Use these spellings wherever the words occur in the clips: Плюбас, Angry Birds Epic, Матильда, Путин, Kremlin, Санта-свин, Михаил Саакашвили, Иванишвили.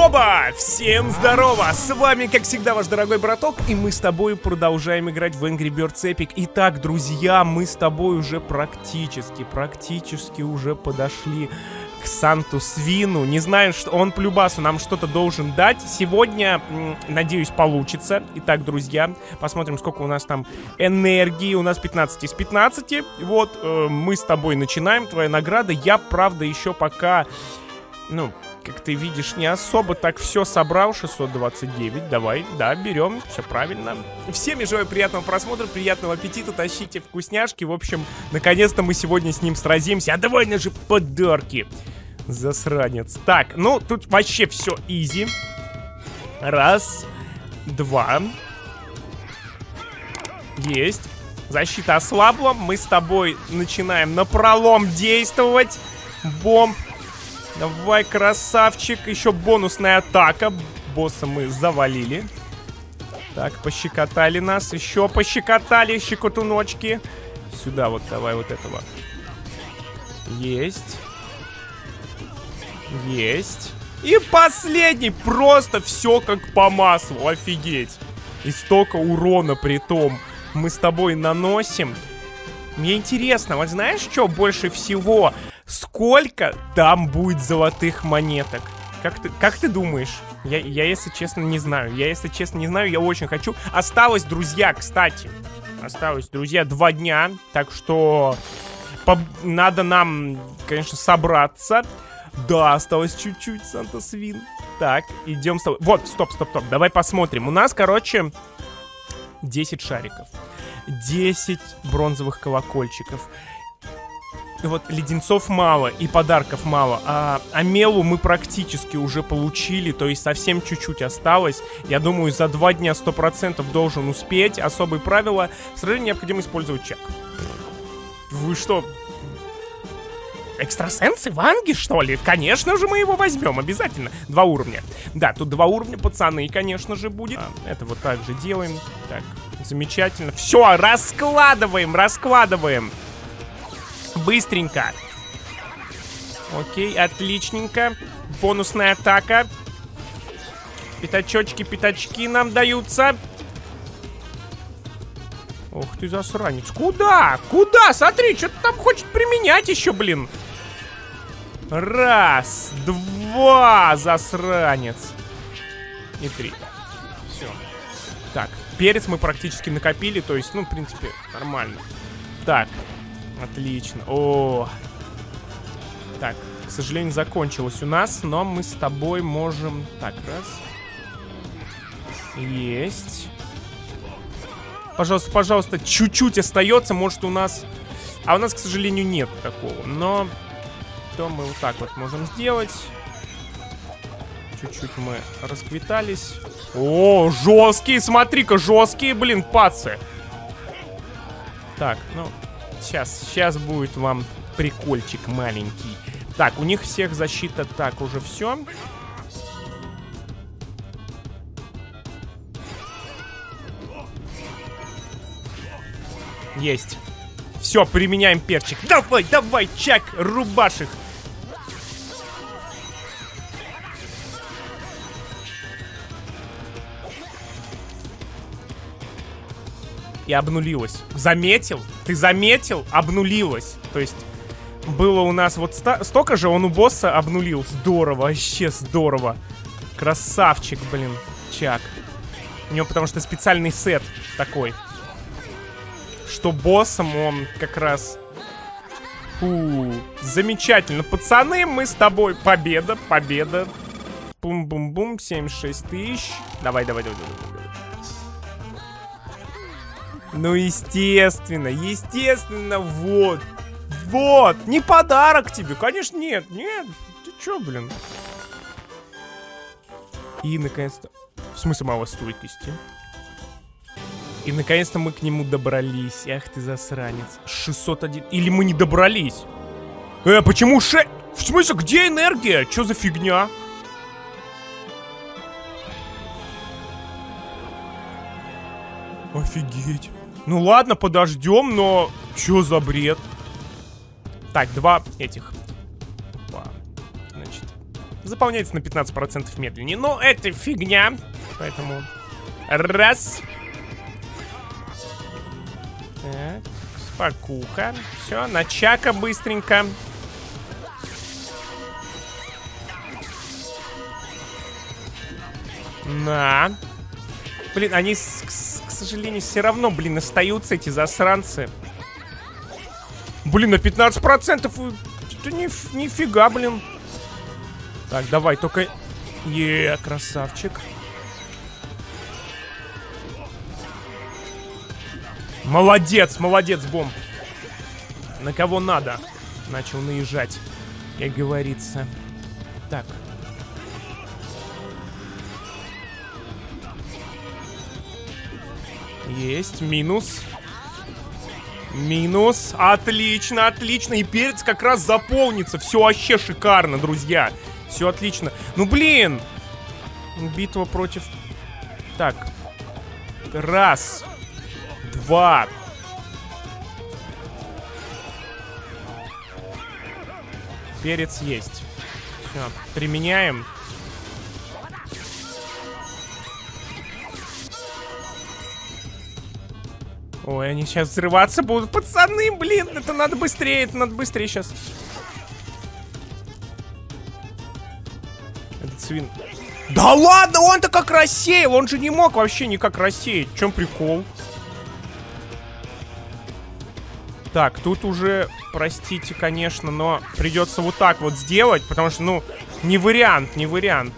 Хоба! Всем здорово! С вами, как всегда, ваш дорогой браток, и мы с тобой продолжаем играть в Angry Birds Epic. Итак, друзья, мы с тобой уже практически уже подошли к Санта-свину. Не знаю, что он Плюбасу нам что-то должен дать. Сегодня, надеюсь, получится. Итак, друзья, посмотрим, сколько у нас там энергии. У нас 15 из 15. Вот, мы с тобой начинаем. Твоя награда. Я, правда, еще пока... Ну, как ты видишь, не особо так все собрал. 629, давай, да, берем. Все правильно. Всем желаю приятного просмотра, приятного аппетита. Тащите вкусняшки, в общем, наконец-то мы сегодня с ним сразимся. А довольно же подарки. Засранец. Так, ну, тут вообще все изи. Раз, два. Есть. Защита ослабла. Мы с тобой начинаем напролом действовать. Бомб. Давай, красавчик. Еще бонусная атака. Босса мы завалили. Так, пощекотали нас. Еще пощекотали щекотуночки. Сюда вот давай вот этого. Есть. Есть. И последний. Просто все как по маслу. Офигеть. И столько урона при том мы с тобой наносим. Мне интересно, вот знаешь, что больше всего... Сколько там будет золотых монеток? Как ты думаешь? Я, если честно, не знаю. Я очень хочу. Осталось, друзья, кстати. Осталось, друзья, 2 дня. Так что надо нам, конечно, собраться. Да, осталось чуть-чуть, Санта-свин. Так, идем с тобой. Вот, стоп. Давай посмотрим. У нас, короче, 10 шариков. 10 бронзовых колокольчиков. Вот леденцов мало и подарков мало, а мелу мы практически уже получили, то есть совсем чуть-чуть осталось. Я думаю, за 2 дня 100% должен успеть. Особые правила. Сразу необходимо использовать чек. Вы что? Экстрасенсы ванги, что ли? Конечно же, мы его возьмем, обязательно. 2 уровня. Да, тут 2 уровня, пацаны, конечно же, будет. Это вот так же делаем. Так, замечательно. Все, раскладываем. Быстренько. Окей, отличненько. Бонусная атака. Пятачки нам даются. Ох ты, засранец. Куда? Смотри, что-то там хочет применять еще, блин. Раз, два, засранец. И 3. Все. Так, перец мы практически накопили, то есть, ну, в принципе, нормально. Так. Отлично. О, так, к сожалению, закончилось у нас, но мы с тобой можем. Так, раз. Есть. Пожалуйста, чуть-чуть остается, может у нас. А у нас, к сожалению, нет такого. Но то мы вот так вот можем сделать. Чуть-чуть мы расквитались. О, жесткие, смотри-ка, жесткие, блин, пацы. Так, ну. Сейчас будет вам прикольчик маленький. Так, у них всех защита. Так, уже все. Есть. Все, применяем перчик. Давай, чак, рубашь их. И обнулилась. Заметил? Ты заметил? Обнулилась. То есть было у нас вот столько же, он у босса обнулил. Здорово, вообще здорово. Красавчик, блин, чак. У него потому что специальный сет такой. Что боссом он как раз... Фу, замечательно. Пацаны, мы с тобой. Победа. Бум-бум-бум, 76 тысяч. Давай. Ну, естественно, вот, не подарок тебе, конечно, нет, ты чё, блин? И, наконец-то, в смысле малой стойкости. И, наконец-то, мы к нему добрались, ах ты засранец, 601, или мы не добрались? Почему 6? В смысле, где энергия? Чё за фигня? Офигеть. Ну ладно, подождем, но... Чё за бред? Так, 2 этих. Опа. Значит, заполняется на 15% медленнее. Но это фигня. Поэтому... Раз. Так, спокуха. Все, на Чака быстренько. На. Блин, они, к сожалению, все равно, блин, остаются, эти засранцы. Блин, на 15%. Это нифига, блин. Так, давай, только... Еее, красавчик. Молодец, молодец, бомб. На кого надо. Начал наезжать, как говорится. Так. Есть, минус. Минус. Отлично, отлично. И перец как раз заполнится. Все вообще шикарно, друзья. Все отлично. Ну, блин. Битва против... Так. Раз. Два. Перец есть. Все, применяем. Ой, они сейчас взрываться будут. Пацаны, блин, это надо быстрее сейчас. Этот свин. Да ладно, он-то как рассеял. Он же не мог вообще никак рассеять. В чем прикол? Так, тут уже, простите, конечно, но придется вот так вот сделать. Потому что, ну, не вариант, не вариант.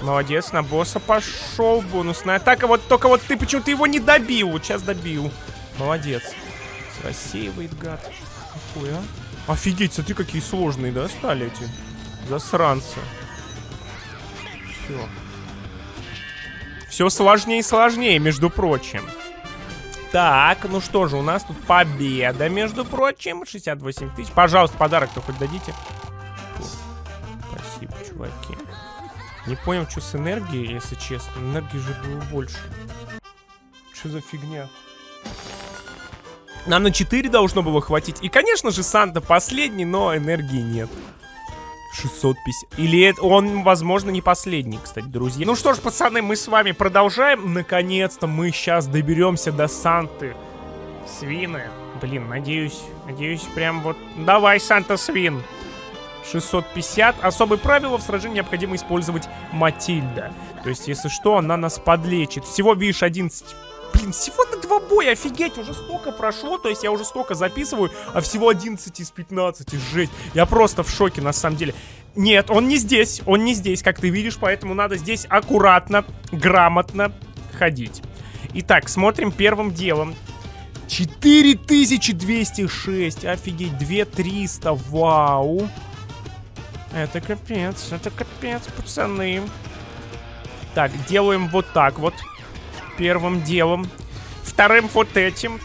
Молодец, на босса пошел. Бонусная атака. Вот только вот ты почему-то его не добил. Вот сейчас добил. Молодец. Рассеивает, гад. Какой, а? Офигеть, смотри, какие сложные, да, стали эти засранцы. Все. Все сложнее и сложнее, между прочим. Так, ну что же, у нас тут победа, между прочим. 68 тысяч. Пожалуйста, подарок-то хоть дадите. Фу. Спасибо, чуваки. Не понял, что с энергией, если честно. Энергии же было больше. Что за фигня? Нам на 4 должно было хватить. И, конечно же, Санта последний, но энергии нет. 650. Или он, возможно, не последний, кстати, друзья. Ну что ж, пацаны, мы с вами продолжаем. Наконец-то мы сейчас доберемся до Санты-свина. Блин, надеюсь, прям вот... Давай, Санта-свин. 650. Особые правила: в сражении необходимо использовать Матильда. То есть, если что, она нас подлечит. Всего, видишь, 11... Блин, всего на 2 боя, офигеть, уже столько прошло. То есть, я уже столько записываю, а всего 11 из 15, жесть. Я просто в шоке, на самом деле. Нет, он не здесь, как ты видишь. Поэтому надо здесь аккуратно, грамотно ходить. Итак, смотрим первым делом. 4206, офигеть, 2300, вау. Это капец, пацаны. Так, делаем вот так вот. Первым делом. Вторым вот этим.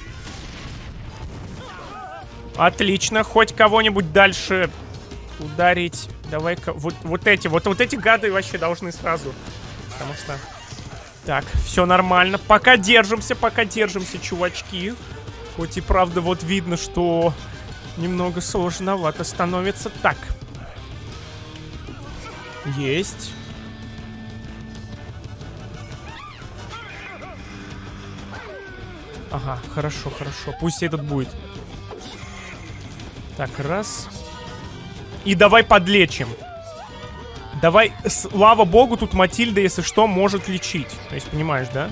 Отлично, хоть кого-нибудь дальше ударить. Давай-ка, вот эти гады вообще должны сразу. Потому что... Так, все нормально. Пока держимся, чувачки. Хоть и правда вот видно, что немного сложновато становится. Так. Есть. Ага, хорошо, хорошо. Пусть этот будет. Так, раз. И давай подлечим. Давай, слава богу, тут Матильда, если что, может лечить. То есть, понимаешь, да?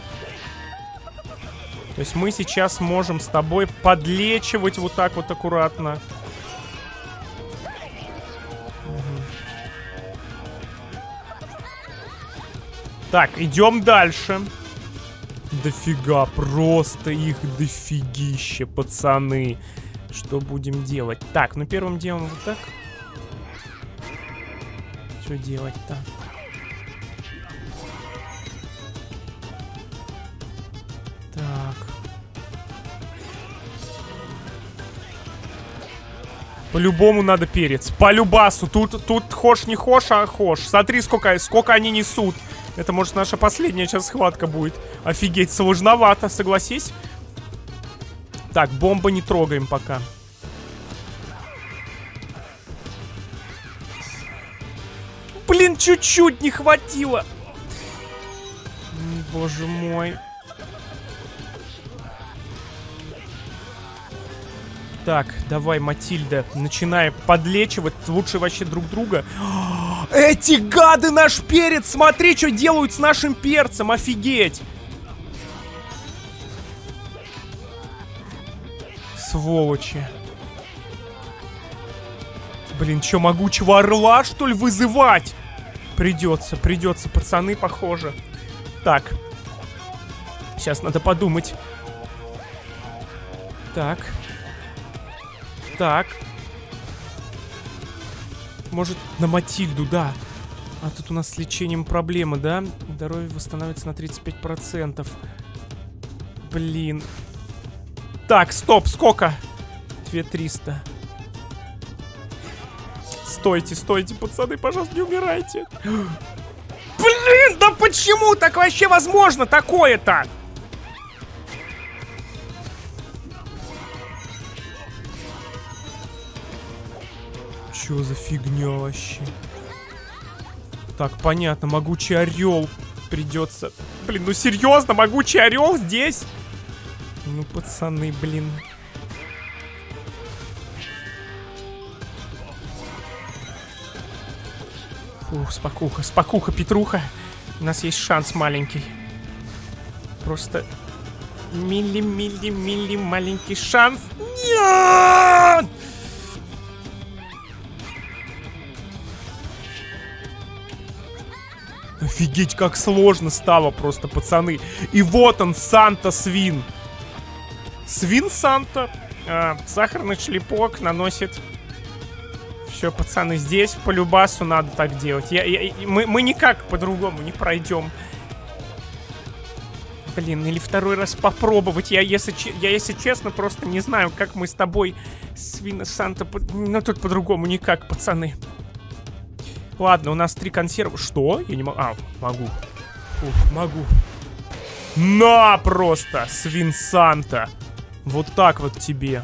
То есть мы сейчас можем с тобой подлечивать вот так вот аккуратно. Так, идем дальше. Дофига, просто их дофигище, пацаны. Что будем делать? Так, ну первым делом вот так. Что делать-то? Так. По-любому надо перец. По любасу. Тут хошь не хошь, а хошь. Смотри, сколько они несут. Это, может, наша последняя сейчас схватка будет. Офигеть, сложновато, согласись. Так, бомбы не трогаем пока. Блин, чуть-чуть не хватило. Боже мой. Так, давай, Матильда, начинаем подлечивать. Лучше вообще друг друга. Эти гады наш перец! Смотри, что делают с нашим перцем! Офигеть! Сволочи. Блин, что, могучего орла, что ли, вызывать? Придется, пацаны, похоже. Так. Сейчас надо подумать. Так. Так. Может, на Матильду, да. А тут у нас с лечением проблемы, да? Здоровье восстанавливается на 35%. Блин. Так, стоп, сколько? 2300. Стойте, стойте, пацаны, пожалуйста, не умирайте. Блин, да почему так вообще возможно такое-то? Чё за фигня вообще? Так, понятно, могучий орел придется. Блин, ну серьезно, могучий орел здесь? Ну, пацаны, блин. Фух, спокуха, спокуха, Петруха. У нас есть шанс маленький. Просто милли-милли-милли маленький шанс. Нет! Офигеть, как сложно стало просто, пацаны. И вот он, Санта-свин. Свин Санта. Сахарный шлепок наносит... Все, пацаны, здесь по Любасу надо так делать. Мы никак по-другому не пройдем. Блин, или второй раз попробовать. Я, если честно, просто не знаю, как мы с тобой, Свина Санта... Ну, тут по-другому никак, пацаны. Ладно, у нас 3 консерва. Что? Я не могу... А, могу. Ух, могу. На, просто, Свин Санта. Вот так вот тебе.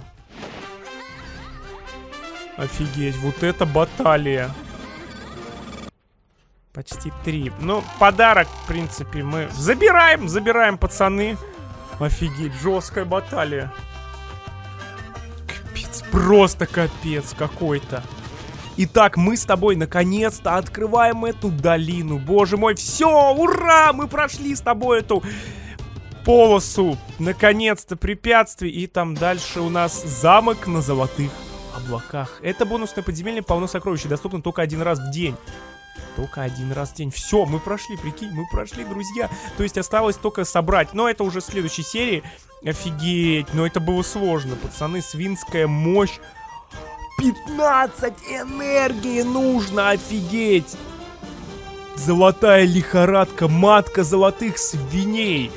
Офигеть, вот это баталия. Почти 3. Ну, подарок, в принципе, мы забираем, пацаны. Офигеть, жесткая баталия. Капец, просто капец какой-то. Итак, мы с тобой наконец-то открываем эту долину. Боже мой, все, ура, мы прошли с тобой эту... полосу. Наконец-то препятствий. И там дальше у нас замок на золотых облаках. Это бонусное подземелье, полно сокровищ. Доступно только 1 раз в день. Только 1 раз в день. Все, мы прошли, прикинь, мы прошли, друзья. То есть осталось только собрать. Но это уже в следующей серии. Офигеть, но это было сложно, пацаны. Свинская мощь. 15 энергии нужно, офигеть. Золотая лихорадка, матка золотых свиней.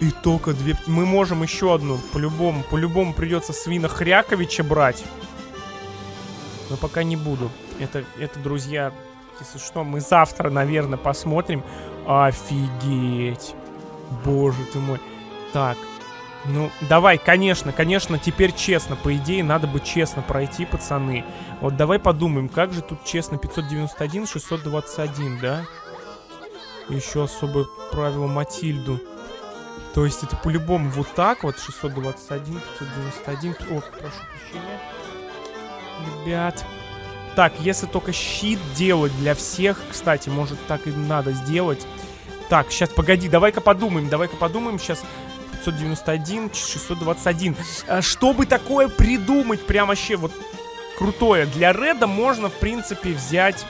И только 2... Мы можем еще одну. По-любому придется свина Хряковича брать. Но пока не буду. Это, друзья, если что, мы завтра, наверное, посмотрим. Офигеть. Боже ты мой. Так. Ну, давай, конечно, теперь честно. По идее, надо бы честно пройти, пацаны. Вот давай подумаем, как же тут честно. 591, 621, да? Еще особое правило Матильду. То есть это по-любому вот так вот. 621, 591. О, прошу прощения. Ребят. Так, если только щит делать для всех. Кстати, может, так и надо сделать. Так, сейчас, погоди, давай-ка подумаем сейчас. 591, 621. Чтобы такое придумать, прям вообще вот крутое. Для Реда можно, в принципе, взять...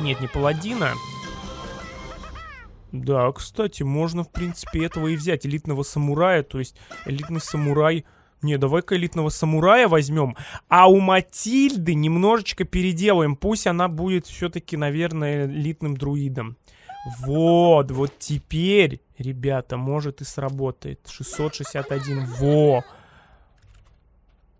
Нет, не паладина. Да, кстати, можно, в принципе, этого и взять. Элитного самурая, то есть элитный самурай... Не, давай-ка элитного самурая возьмем. А у Матильды немножечко переделаем. Пусть она будет все-таки, наверное, элитным друидом. Вот теперь, ребята, может и сработает. 661, во!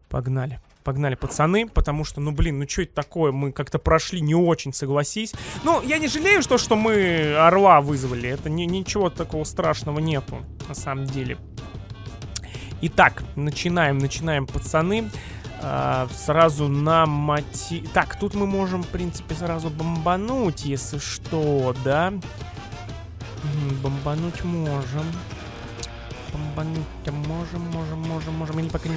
Погнали. Погнали, пацаны, потому что, ну блин, ну что это такое, мы как-то прошли не очень, согласись. Ну, я не жалею, что мы орла вызвали, это ничего такого страшного нету, на самом деле. Итак, начинаем, пацаны. Сразу на мати... Так, тут мы можем, в принципе, сразу бомбануть, если что, да? Бомбануть можем. Бомбануть-то можем. Или пока не...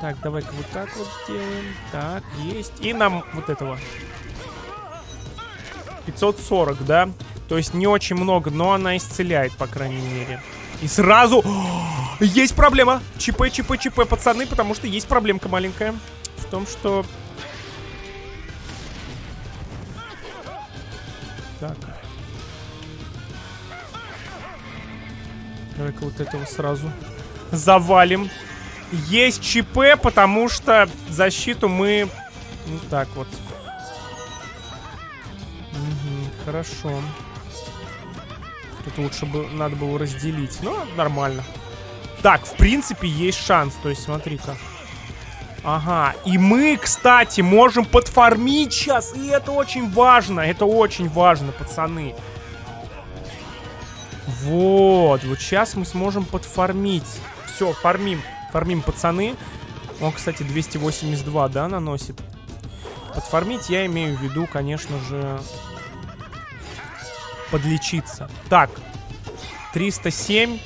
Так, давай-ка вот так вот сделаем. Так, есть. И нам вот этого. 540, да? То есть не очень много, но она исцеляет, по крайней мере. И сразу... О, есть проблема! ЧП, пацаны, потому что есть проблемка маленькая. В том, что... Так. Давай-ка вот этого сразу завалим. Есть ЧП, потому что защиту мы... Ну, так вот. Угу, хорошо. Тут лучше бы, надо было разделить. Но нормально. Так, в принципе, есть шанс. То есть, смотри-ка. Ага. И мы, кстати, можем подфармить сейчас. И это очень важно. Это очень важно, пацаны. Вот. Вот сейчас мы сможем подфармить. Все, фармим. Фармим, пацаны. Он, кстати, 282, да, наносит. Подфармить я имею в виду, конечно же, подлечиться. Так, 307.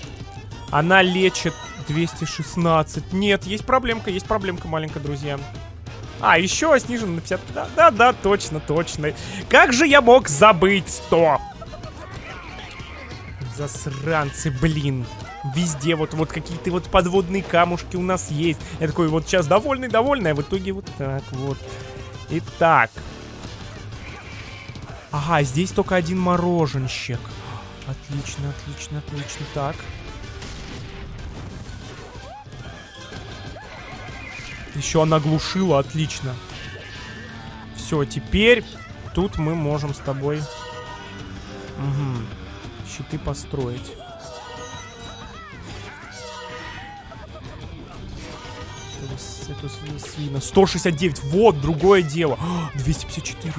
Она лечит 216. Нет, есть проблемка маленькая, друзья. А, еще снижена на 50. Да, точно. Как же я мог забыть 100? Засранцы, блин. Везде вот какие-то вот подводные камушки у нас есть. Я такой вот сейчас довольный, а в итоге вот так вот. Итак. Ага, здесь только один мороженщик. Отлично, так. Еще она глушила, отлично. Все, теперь тут мы можем с тобой щиты построить. Свина. 169, вот другое дело. 254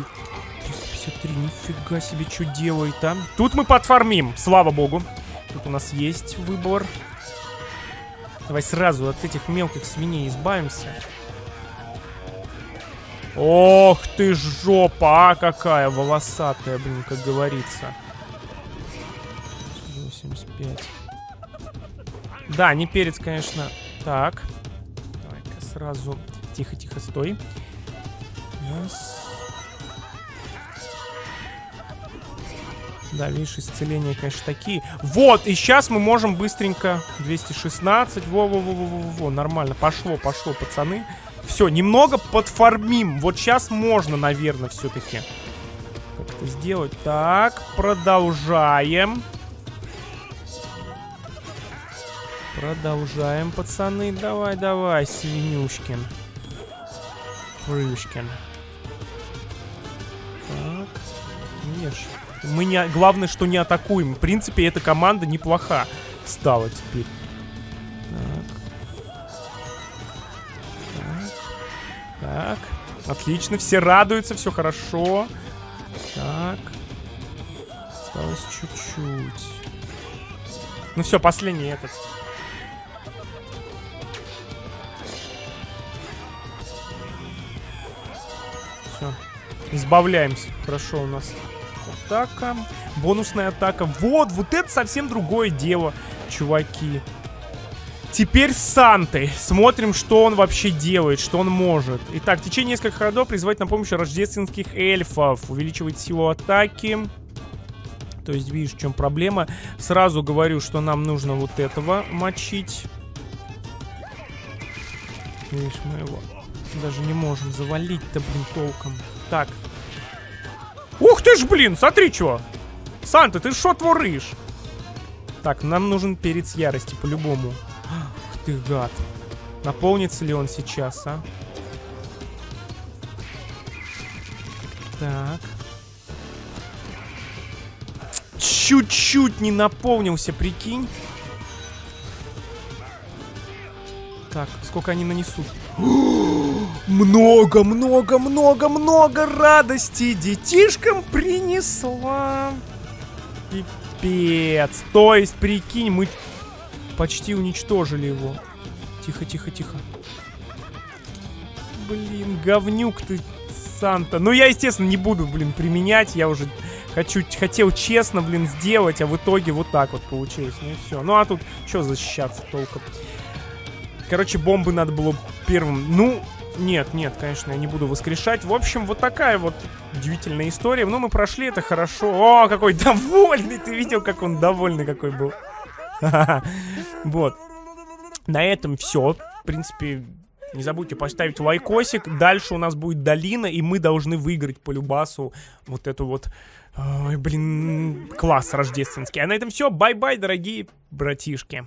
353, нифига себе, что делает, а? Тут мы подфармим, слава богу. Тут у нас есть выбор. Давай сразу от этих мелких свиней избавимся. Ох ты жопа, а какая волосатая, блин, как говорится. 85. Да, не перец, конечно. Так. Сразу. Тихо, стой. Раз. Да, видишь, исцеления, конечно, такие. Вот, и сейчас мы можем быстренько 216. Во-во-во-во-во-во. Нормально, пошло, пацаны. Все, немного подфармим. Вот сейчас можно, наверное, все-таки как-то сделать. Так, продолжаем. Продолжаем, пацаны. Давай, свинюшкин. Фрюшкин. Так. Миш. Мы не... Главное, что не атакуем. В принципе, эта команда неплоха стала теперь. Так. Отлично. Все радуются. Все хорошо. Так. Осталось чуть-чуть. Ну все, последний этот. Избавляемся. Хорошо, у нас атака. Бонусная атака. Вот это совсем другое дело, чуваки. Теперь с Сантой. Смотрим, что он вообще делает, что он может. Итак, в течение нескольких ходов призывать на помощь рождественских эльфов. Увеличивает силу атаки. То есть, видишь, в чем проблема. Сразу говорю, что нам нужно вот этого мочить. Видишь, мы его даже не можем завалить-то, блин, толком. Так. Ух ты ж, блин, смотри, чего. Санта, ты шо творишь? Так, нам нужен перец ярости, по-любому. Ах ты, гад. Наполнится ли он сейчас, а? Так. Чуть-чуть не наполнился, прикинь. Так, сколько они нанесут? Много, много, много, много радости детишкам принесла. Пипец. То есть, прикинь, мы почти уничтожили его. Тихо, тихо, тихо. Блин, говнюк ты, Санта. Ну, я, естественно, не буду, блин, применять. Я уже хотел честно, блин, сделать, а в итоге вот так вот получилось. Ну и все. Ну, а тут что защищаться толком? Короче, бомбы надо было первым... Ну, нет, нет, конечно, я не буду воскрешать. В общем, вот такая вот удивительная история. Но мы прошли, это хорошо. О, какой довольный! Ты видел, как он довольный какой был? Вот. На этом все. В принципе... Не забудьте поставить лайкосик. Дальше у нас будет долина, и мы должны выиграть по Любасу вот эту вот... Ой, блин, класс рождественский. А на этом все. Бай-бай, дорогие братишки.